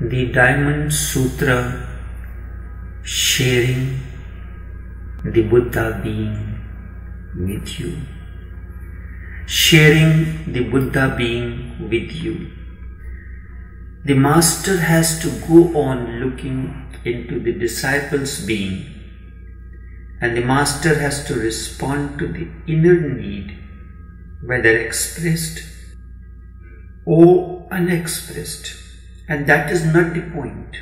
The Diamond Sutra, sharing the Buddha being with you. Sharing the Buddha being with you. The master has to go on looking into the disciple's being, and the master has to respond to the inner need, whether expressed or unexpressed. And that is not the point.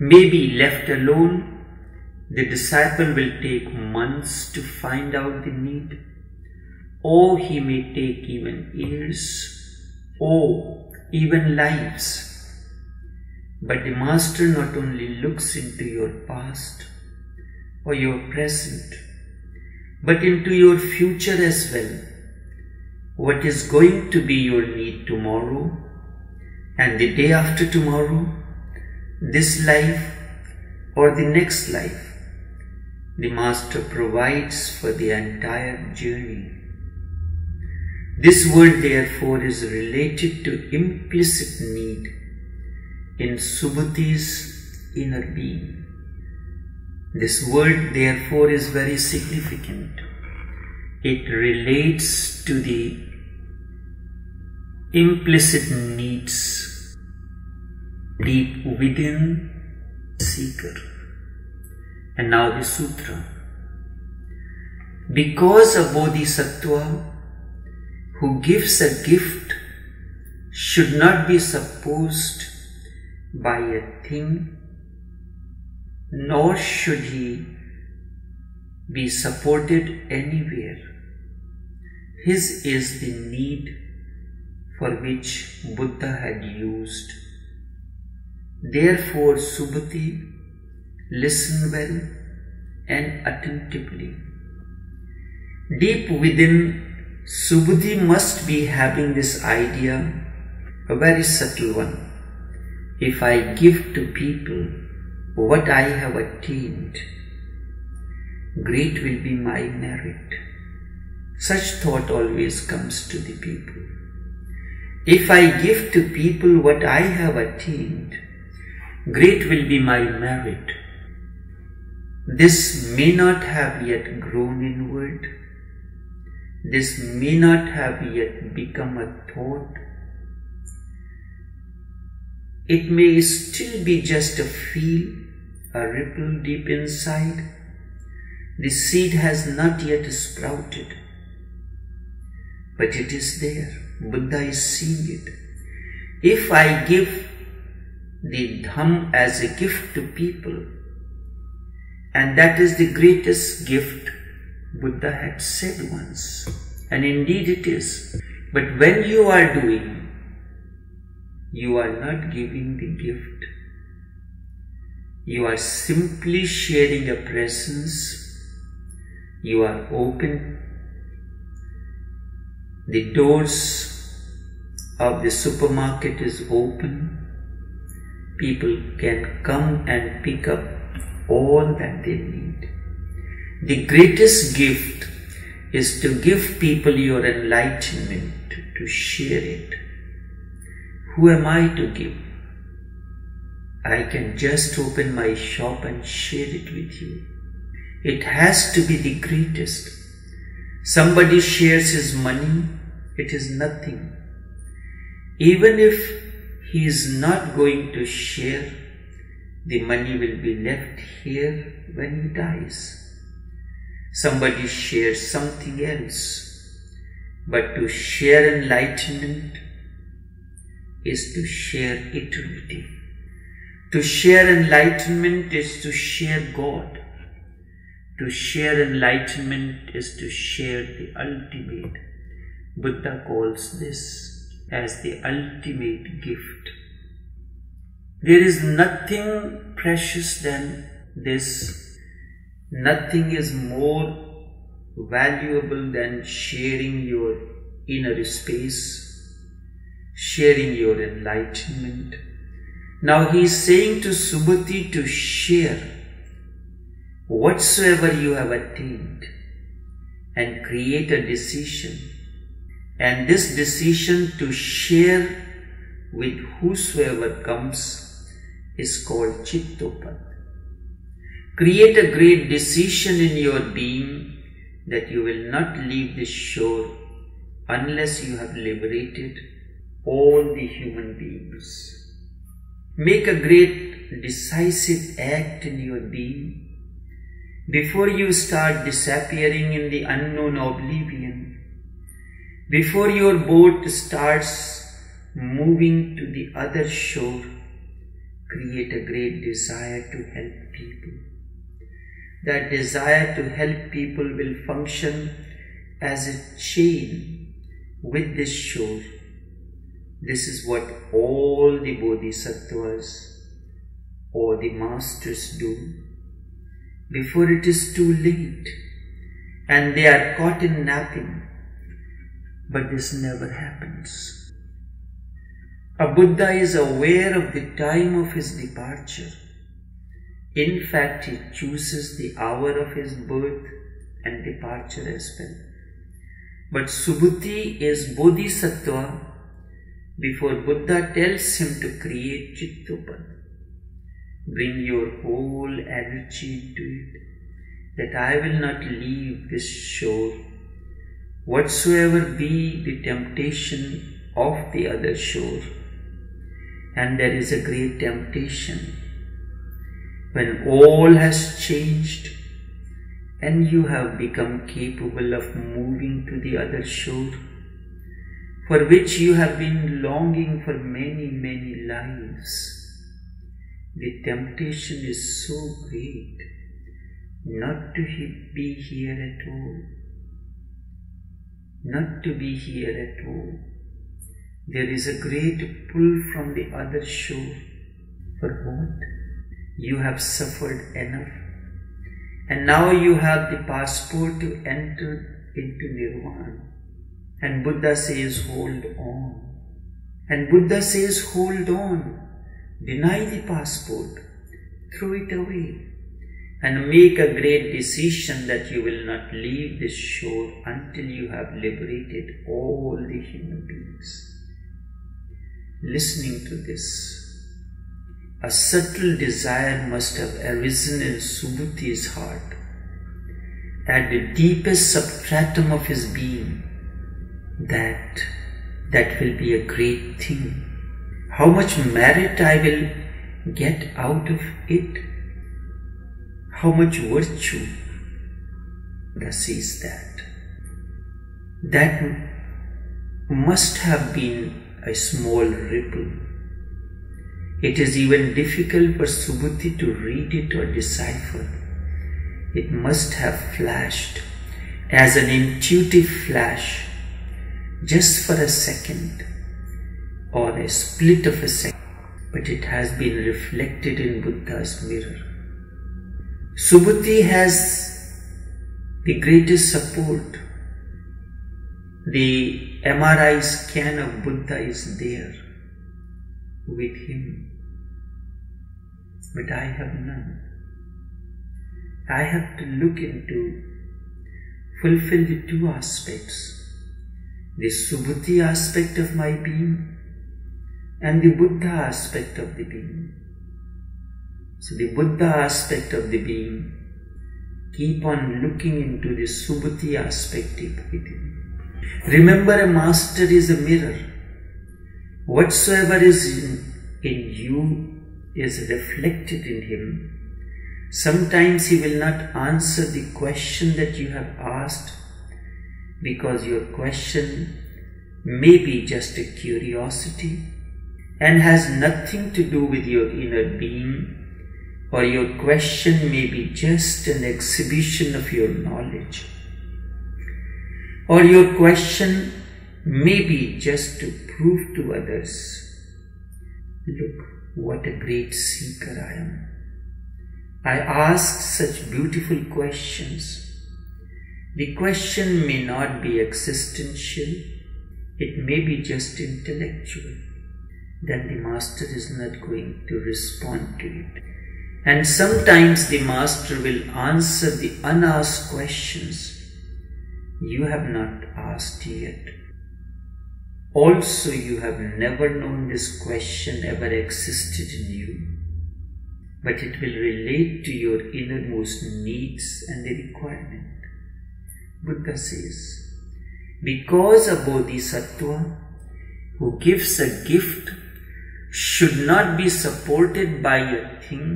Maybe left alone, the disciple will take months to find out the need, or he may take even years, or even lives. But the master not only looks into your past or your present, but into your future as well. What is going to be your need tomorrow, and the day after tomorrow, this life or the next life? The master provides for the entire journey. This word therefore is related to implicit need in Subhuti's inner being. This word therefore is very significant. It relates to the implicit needs deep within the seeker. And now the sutra. Because a bodhisattva who gives a gift should not be supposed by a thing, nor should he be supported anywhere. His is the need for which Buddha had used. Therefore, Subhuti, listen well and attentively. Deep within, Subhuti must be having this idea, a very subtle one. If I give to people what I have attained, great will be my merit. Such thought always comes to the people. If I give to people what I have attained, great will be my merit. This may not have yet grown inward. This may not have yet become a thought. It may still be just a feel, a ripple deep inside. The seed has not yet sprouted, but it is there. Buddha is seeing it. If I give the Dhamma as a gift to people, and that is the greatest gift Buddha had said once, and indeed it is. But when you are doing, you are not giving the gift. You are simply sharing a presence. You are open. The doors of the supermarket is open. People can come and pick up all that they need. The greatest gift is to give people your enlightenment, to share it. Who am I to give? I can just open my shop and share it with you. It has to be the greatest. Somebody shares his money, it is nothing. Even if he is not going to share, the money will be left here when he dies. Somebody shares something else, but to share enlightenment is to share eternity. To share enlightenment is to share God. To share enlightenment is to share the ultimate. Buddha calls this as the ultimate gift. There is nothing precious than this. Nothing is more valuable than sharing your inner space, sharing your enlightenment. Now he is saying to Subhuti to share whatsoever you have attained, and create a decision, and this decision to share with whosoever comes is called Cittotpāda. Create a great decision in your being that you will not leave this shore unless you have liberated all the human beings. Make a great decisive act in your being before you start disappearing in the unknown oblivion, before your boat starts moving to the other shore. Create a great desire to help people. That desire to help people will function as a chain with this shore. This is what all the bodhisattvas or the masters do before it is too late and they are caught in napping. But this never happens. A Buddha is aware of the time of his departure. In fact, he chooses the hour of his birth and departure as well. But Subhuti is bodhisattva before Buddha tells him to create Cittotpāda. Bring your whole energy into it, that I will not leave this shore, whatsoever be the temptation of the other shore. And there is a great temptation when all has changed and you have become capable of moving to the other shore, for which you have been longing for many, many lives. The temptation is so great not to be here at all, not to be here at all. There is a great pull from the other shore. For what? You have suffered enough, and now you have the passport to enter into Nirvana. And Buddha says, hold on. And Buddha says, hold on. Deny the passport, throw it away, and make a great decision that you will not leave this shore until you have liberated all the human beings. Listening to this, a subtle desire must have arisen in Subhuti's heart. At the deepest substratum of his being, that will be a great thing. How much merit I will get out of it? How much virtue? Thus is that. That must have been a small ripple. It is even difficult for Subhuti to read it or decipher. It must have flashed as an intuitive flash, just for a second, or a split of a second, but it has been reflected in Buddha's mirror. Subhuti has the greatest support. The MRI scan of Buddha is there with him, but I have none. I have to look into, fulfill the two aspects, the Subhuti aspect of my being and the Buddha aspect of the being. So the Buddha aspect of the being, keep on looking into the Subhuti aspect within. Remember, a master is a mirror. Whatsoever is in you is reflected in him. Sometimes he will not answer the question that you have asked, because your question may be just a curiosity and has nothing to do with your inner being, or your question may be just an exhibition of your knowledge, or your question may be just to prove to others, look, what a great seeker I am. I ask such beautiful questions. The question may not be existential, it may be just intellectual. Then the master is not going to respond to it. And sometimes the master will answer the unasked questions you have not asked yet. Also, you have never known this question ever existed in you. but it will relate to your innermost needs and the requirement. Buddha says, because a bodhisattva who gives a gift should not be supported by a thing,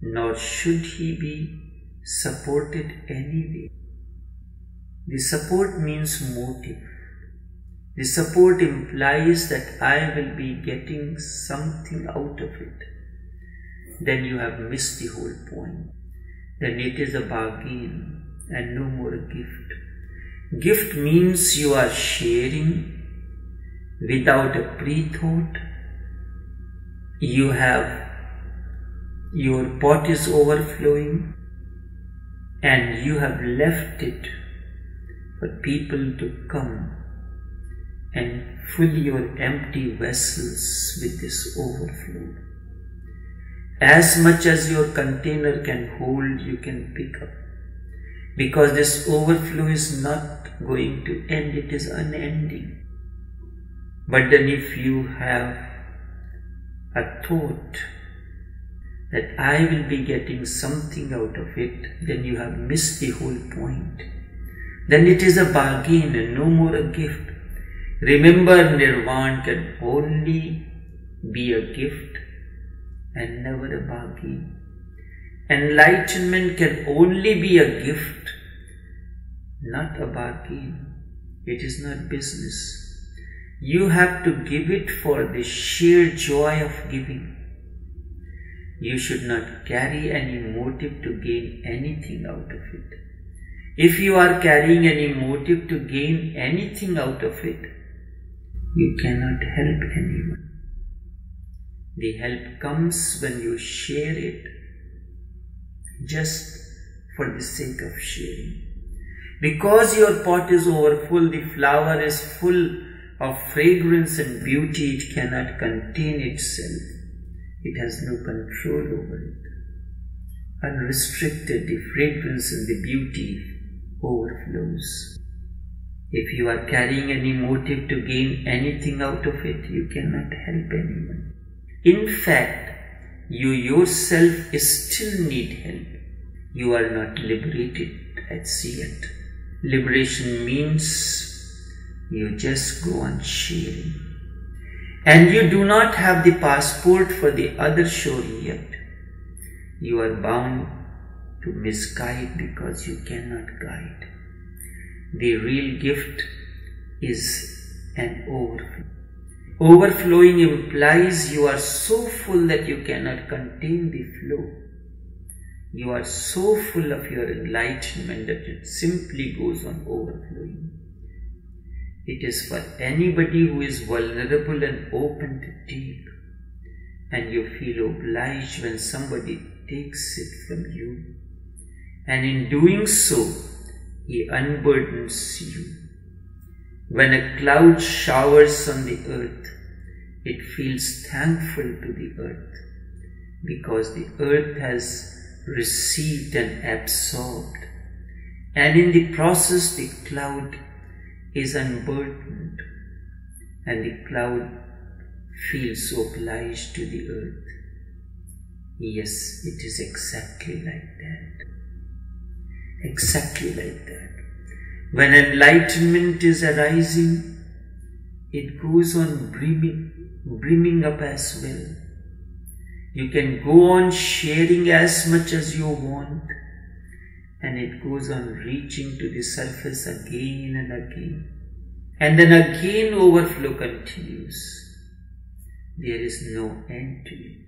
nor should he be supported anyway. The support means motive. The support implies that I will be getting something out of it. Then you have missed the whole point. Then it is a bargain and no more a gift. Gift means you are sharing without a pre-thought. You have, your pot is overflowing and you have left it for people to come and fill your empty vessels with this overflow. As much as your container can hold, you can pick up. Because this overflow is not going to end, it is unending. But then if you have a thought that I will be getting something out of it, then you have missed the whole point. Then it is a bargain and no more a gift. Remember, Nirvana can only be a gift and never a bargain. Enlightenment can only be a gift, not a bargain. It is not business. You have to give it for the sheer joy of giving. You should not carry any motive to gain anything out of it. If you are carrying any motive to gain anything out of it, you cannot help anyone. The help comes when you share it, just for the sake of sharing. Because your pot is overfull, the flower is full of fragrance and beauty, it cannot contain itself. It has no control over it. Unrestricted, the fragrance and the beauty overflows. If you are carrying any motive to gain anything out of it, you cannot help anyone. In fact, you yourself still need help. You are not liberated as yet. Liberation means you just go on sharing. And you do not have the passport for the other shore yet. You are bound to misguide because you cannot guide. The real gift is an overflow. Overflowing implies you are so full that you cannot contain the flow. You are so full of your enlightenment that it simply goes on overflowing. It is for anybody who is vulnerable and open to take, and you feel obliged when somebody takes it from you, and in doing so, he unburdens you. When a cloud showers on the earth, it feels thankful to the earth, because the earth has received and absorbed, and in the process the cloud is unburdened, and the cloud feels obliged to the earth. Yes, it is exactly like that. Exactly like that. When enlightenment is arising, it goes on brimming up as well. You can go on sharing as much as you want, and it goes on reaching to the surface again and again. And then again overflow continues. There is no end to it.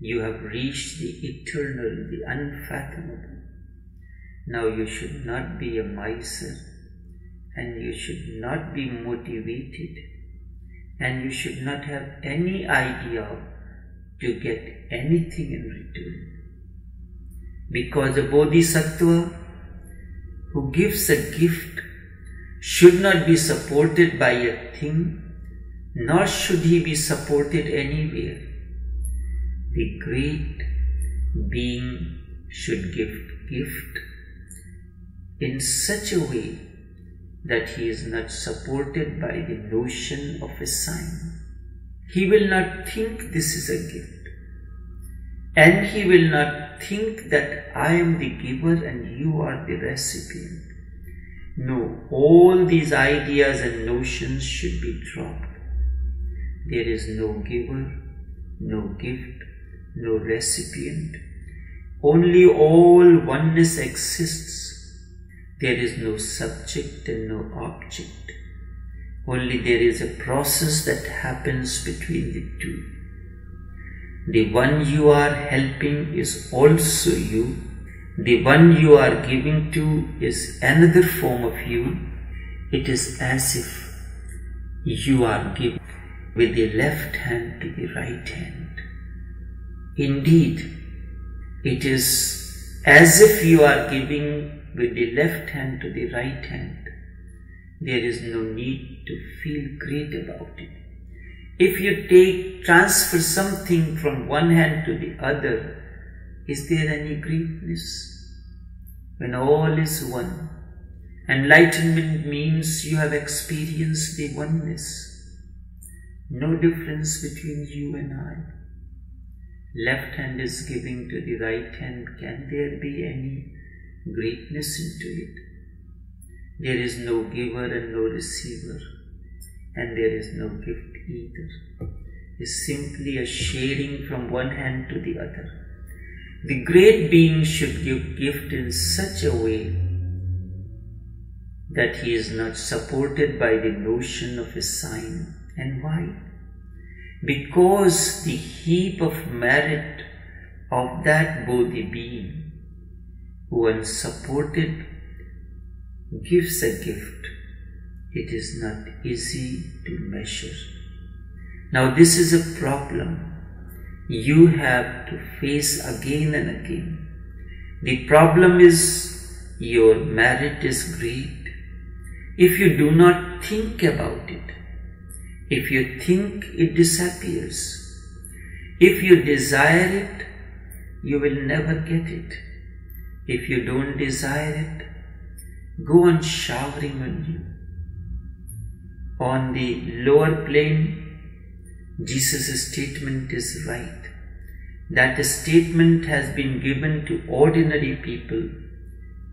You have reached the eternal, the unfathomable. Now you should not be a miser, and you should not be motivated, and you should not have any idea to get anything in return. Because a bodhisattva who gives a gift should not be supported by a thing, nor should he be supported anywhere. The great being should give gift in such a way that he is not supported by the notion of a sign. He will not think this is a gift. And he will not think that I am the giver and you are the recipient. No, all these ideas and notions should be dropped. There is no giver, no gift, no recipient. Only all oneness exists. There is no subject and no object. Only there is a process that happens between the two. The one you are helping is also you. The one you are giving to is another form of you. It is as if you are giving with the left hand to the right hand. Indeed, it is as if you are giving with the left hand to the right hand. There is no need to feel great about it. If you transfer something from one hand to the other, is there any greatness? When all is one, enlightenment means you have experienced the oneness. No difference between you and I. Left hand is giving to the right hand. Can there be any greatness into it? There is no giver and no receiver. And there is no gift either. It's simply a sharing from one hand to the other. The great being should give gift in such a way that he is not supported by the notion of a sign. And why? Because the heap of merit of that Bodhi being, who unsupported, gives a gift. It is not easy to measure. Now this is a problem you have to face again and again. The problem is your merit is great. If you do not think about it, if you think, it disappears. If you desire it, you will never get it. If you don't desire it, go on showering on you. On the lower plane, Jesus' statement is right. That statement has been given to ordinary people.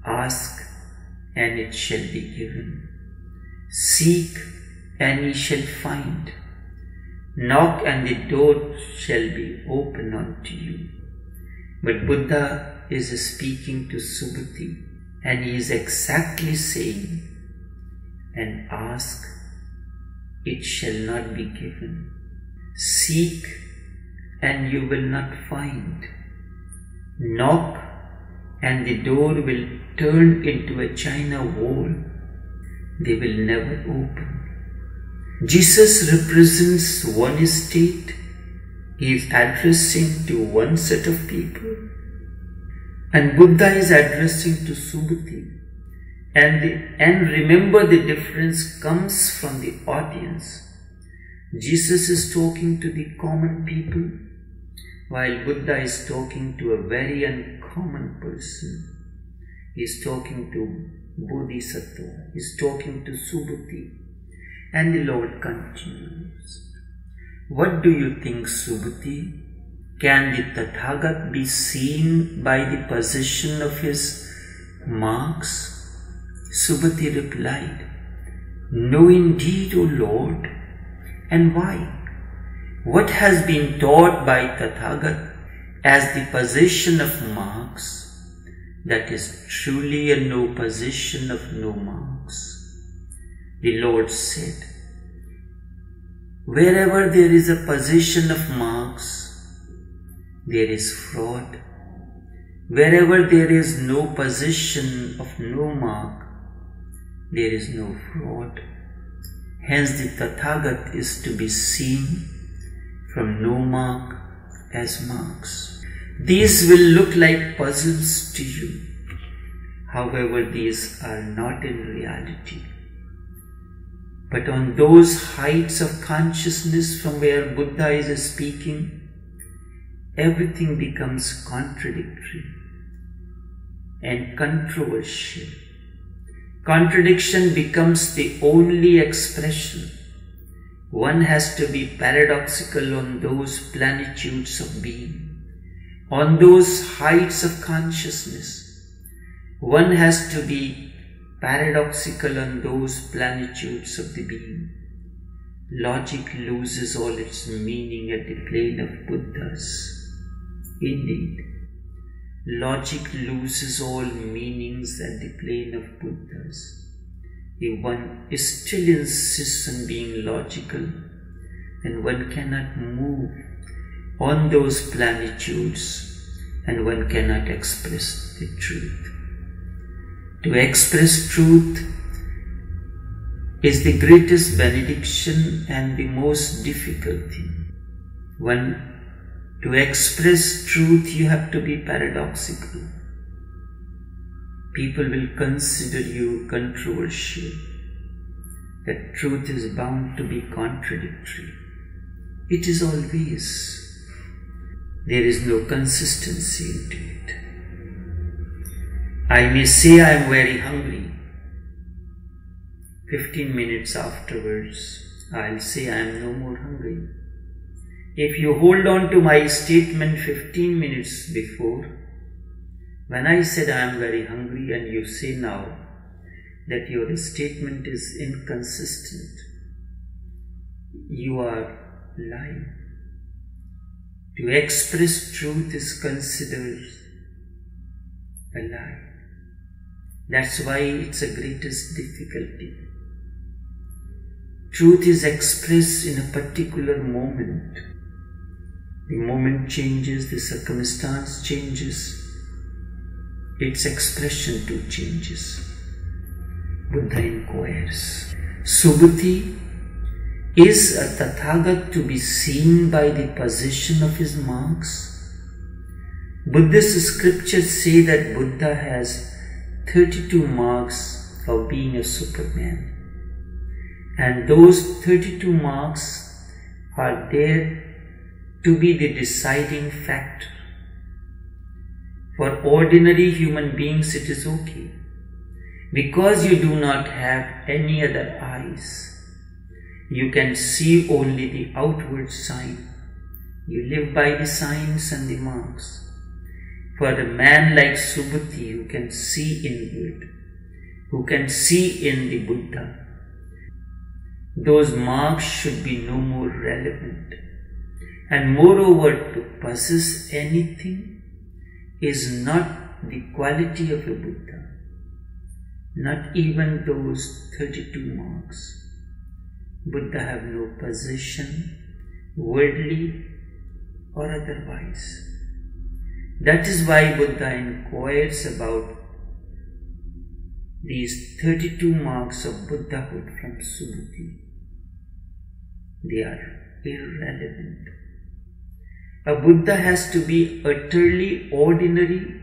Ask and it shall be given. Seek and ye shall find. Knock and the door shall be opened unto you. But Buddha is speaking to Subhuti. And he is exactly saying, and ask, it shall not be given. Seek, and you will not find. Knock, and the door will turn into a china wall. They will never open. Jesus represents one state. He is addressing to one set of people. And Buddha is addressing to Subhuti. And remember, the difference comes from the audience. Jesus is talking to the common people, while Buddha is talking to a very uncommon person. He is talking to Bodhisattva. He is talking to Subhuti. And the Lord continues. What do you think, Subhuti? Can the Tathagat be seen by the position of his marks? Subhuti replied, No indeed, O Lord. And why? What has been taught by Tathagat as the position of marks? That is truly a no position of no marks. The Lord said, Wherever there is a position of marks, there is fraud. Wherever there is no position of no mark, there is no fraud. Hence the Tathagat is to be seen from no mark as marks. These will look like puzzles to you. However, these are not in reality. But on those heights of consciousness from where Buddha is speaking, everything becomes contradictory and controversial. Contradiction becomes the only expression. One has to be paradoxical on those plenitudes of being. on those heights of consciousness, one has to be paradoxical on those platitudes of the being. Logic loses all its meaning at the plane of Buddhas. Indeed, logic loses all meanings at the plane of Buddhas. If one still insists on being logical, then one cannot move on those platitudes and one cannot express the truth. To express truth is the greatest benediction and the most difficult thing. To express truth, you have to be paradoxical. People will consider you controversial, that truth is bound to be contradictory. It is always. There is no consistency into it. I may say I am very hungry. 15 minutes afterwards, I'll say I am no more hungry. If you hold on to my statement 15 minutes before, when I said I am very hungry and you say now that your statement is inconsistent, you are lying. To express truth is considered a lie. That's why it's the greatest difficulty. Truth is expressed in a particular moment. The moment changes, the circumstance changes, its expression too changes. Buddha inquires. Subhuti, is a Tathagat to be seen by the position of his marks? Buddhist scriptures say that Buddha has 32 marks of being a superman, and those 32 marks are there to be the deciding factor. For ordinary human beings it is okay, because you do not have any other eyes. You can see only the outward sign. You live by the signs and the marks. For a man like Subhuti, who can see inward, who can see in the Buddha, those marks should be no more relevant. And moreover, to possess anything is not the quality of a Buddha, not even those 32 marks. Buddha have no possession, worldly or otherwise. That is why Buddha inquires about these 32 marks of Buddhahood from Subhuti. They are irrelevant. A Buddha has to be utterly ordinary.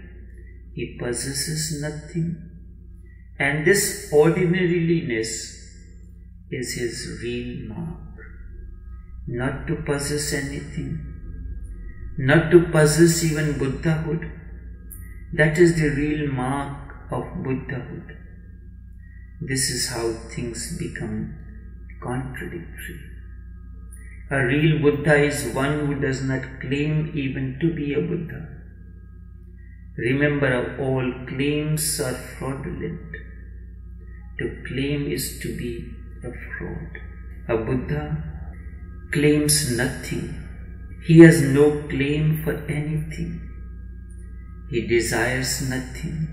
He possesses nothing, and this ordinariness is his real mark. Not to possess anything, not to possess even Buddhahood, that is the real mark of Buddhahood. This is how things become contradictory. A real Buddha is one who does not claim even to be a Buddha. Remember, all claims are fraudulent. To claim is to be a fraud. A Buddha claims nothing. He has no claim for anything. He desires nothing.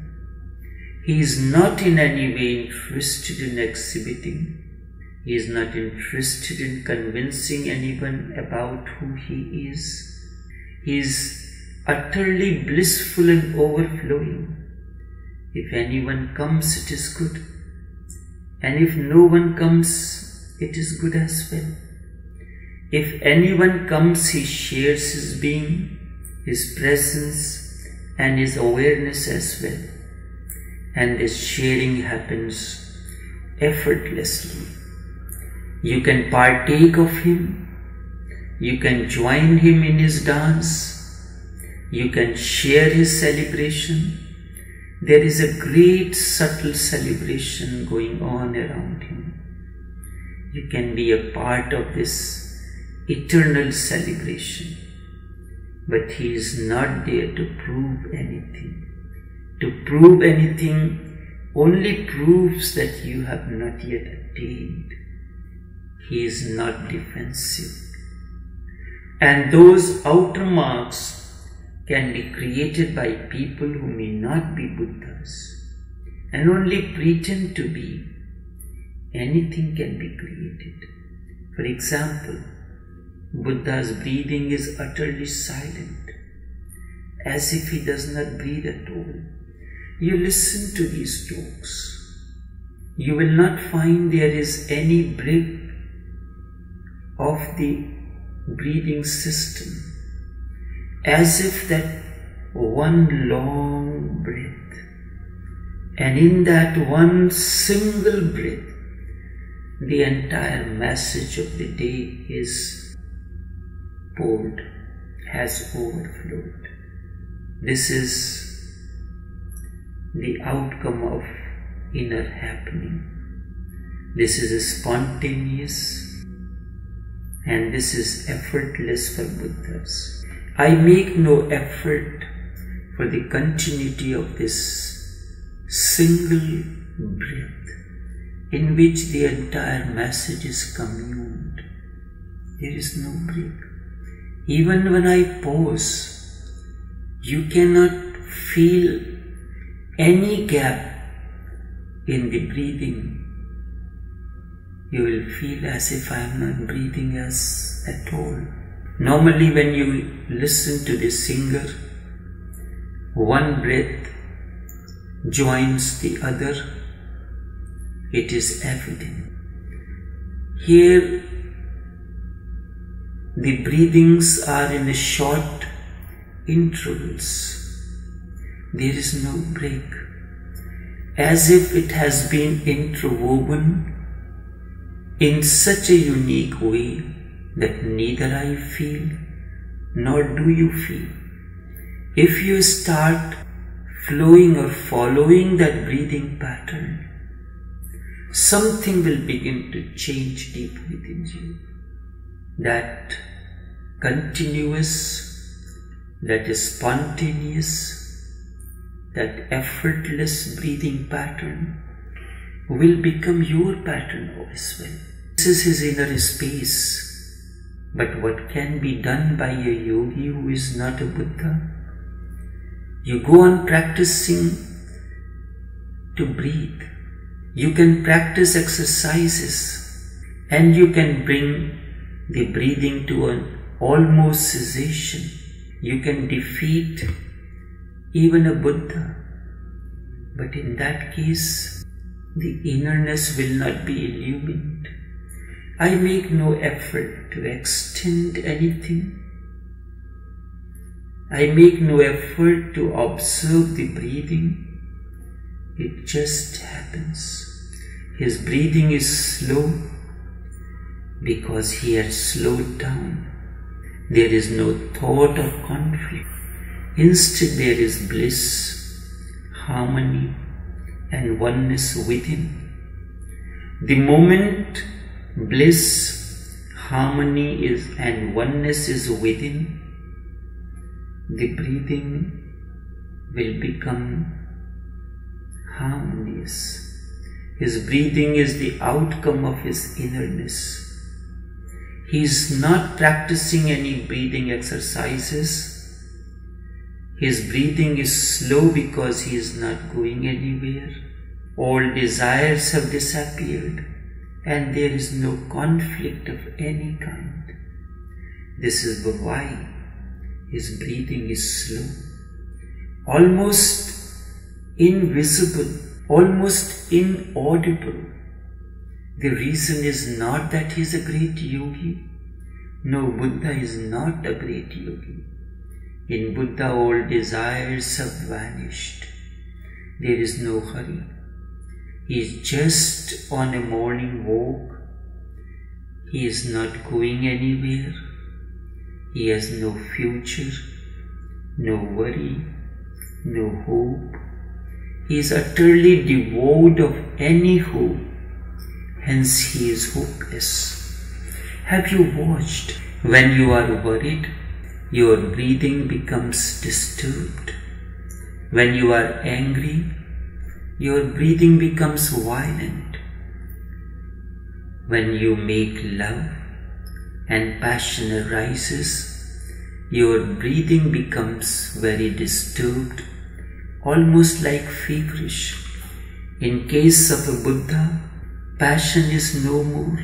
He is not in any way interested in exhibiting. He is not interested in convincing anyone about who he is. He is utterly blissful and overflowing. If anyone comes, it is good. And if no one comes, it is good as well. If anyone comes, he shares his being, his presence and his awareness as well. And this sharing happens effortlessly. You can partake of him. You can join him in his dance. You can share his celebration. There is a great subtle celebration going on around him. You can be a part of this eternal celebration. But he is not there to prove anything. To prove anything only proves that you have not yet attained. He is not defensive. And those outer marks can be created by people who may not be Buddhas and only pretend to be. Anything can be created. For example, Buddha's breathing is utterly silent, as if he does not breathe at all. You listen to these talks. You will not find there is any breath of the breathing system, as if that one long breath, and in that one single breath, the entire message of the day is poured, has overflowed. This is the outcome of inner happening. This is spontaneous and this is effortless for Buddhas. I make no effort for the continuity of this single breath, in which the entire message is communed. There is no break. Even when I pause, you cannot feel any gap in the breathing. You will feel as if I am not breathing at all. Normally when you listen to the singer, one breath joins the other. It is evident. Here the breathings are in short intervals. There is no break. As if it has been interwoven in such a unique way that neither I feel nor do you feel. If you start flowing or following that breathing pattern, something will begin to change deep within you. That continuous, that spontaneous, that effortless breathing pattern will become your pattern as well. This is his inner space. But what can be done by a yogi who is not a Buddha? You go on practicing to breathe. You can practice exercises and you can bring the breathing to an almost cessation. You can defeat even a Buddha. But in that case, the innerness will not be illumined. I make no effort to extend anything. I make no effort to observe the breathing. It just happens. His breathing is slow because he has slowed down. There is no thought or conflict. Instead, there is bliss, harmony, and oneness within. The moment bliss, harmony and oneness is within, the breathing will become harmonious. His breathing is the outcome of his innerness. He is not practicing any breathing exercises. His breathing is slow because he is not going anywhere. All desires have disappeared and there is no conflict of any kind. This is why his breathing is slow, almost invisible, almost inaudible. The reason is not that he is a great yogi. No, Buddha is not a great yogi. In Buddha all desires have vanished. There is no hurry. He is just on a morning walk. He is not going anywhere. He has no future, no worry, no hope. He is utterly devoid of any hope, hence he is hopeless. Have you watched when you are worried, your breathing becomes disturbed. When you are angry, your breathing becomes violent. When you make love and passion arises, your breathing becomes very disturbed, almost like feverish. In case of a Buddha, passion is no more,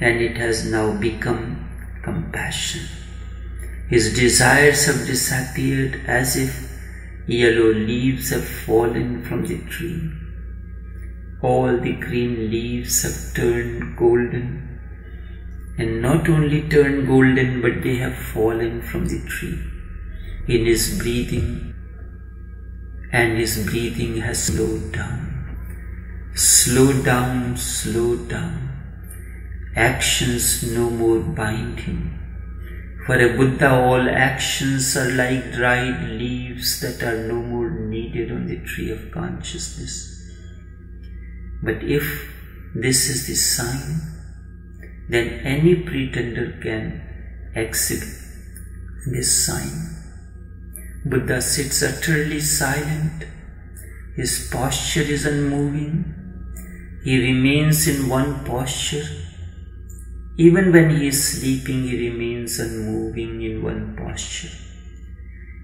and it has now become compassion. His desires have disappeared as if yellow leaves have fallen from the tree. All the green leaves have turned golden, and not only turned golden, but they have fallen from the tree. In his breathing, and his breathing has slowed down. Slow down, slow down. Actions no more bind him. For a Buddha, all actions are like dried leaves that are no more needed on the tree of consciousness. But if this is the sign, then any pretender can exhibit this sign. Buddha sits utterly silent. His posture is unmoving. He remains in one posture. Even when he is sleeping, he remains unmoving in one posture.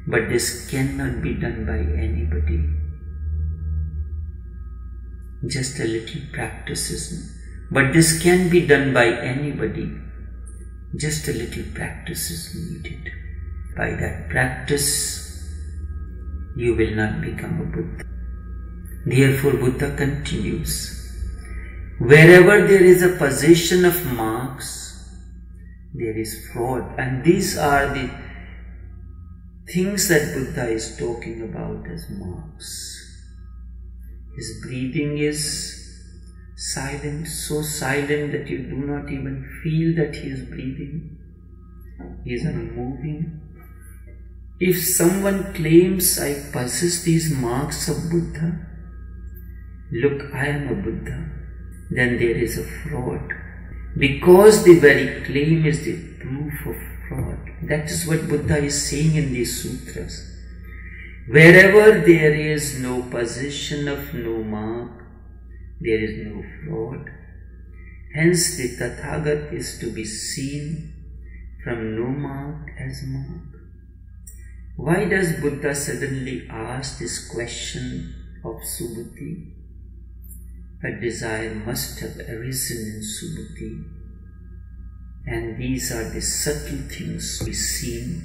But this cannot be done by anybody. Just a little practice, isn't it? But this can be done by anybody. Just a little practice is needed. By that practice, you will not become a Buddha. Therefore, Buddha continues. Wherever there is a possession of marks, there is fraud. And these are the things that Buddha is talking about as marks. His breathing is silent, so silent that you do not even feel that he is breathing. He is unmoving. If someone claims, I possess these marks of Buddha, look, I am a Buddha, then there is a fraud. Because the very claim is the proof of fraud. That is what Buddha is saying in these sutras. Wherever there is no possession of no mark, there is no fraud. Hence the Tathagat is to be seen from no mark as mark. Why does Buddha suddenly ask this question of Subhuti? A desire must have arisen in Subhuti, and these are the subtle things to be seen,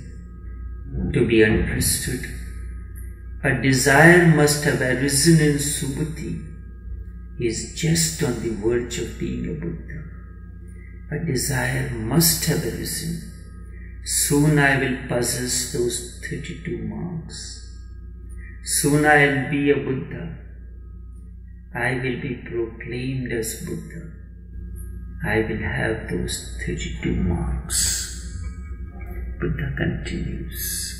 to be understood. A desire must have arisen in Subhuti. He is just on the verge of being a Buddha. A desire must have arisen. Soon I will possess those 32 marks. Soon I will be a Buddha. I will be proclaimed as Buddha. I will have those 32 marks. Buddha continues.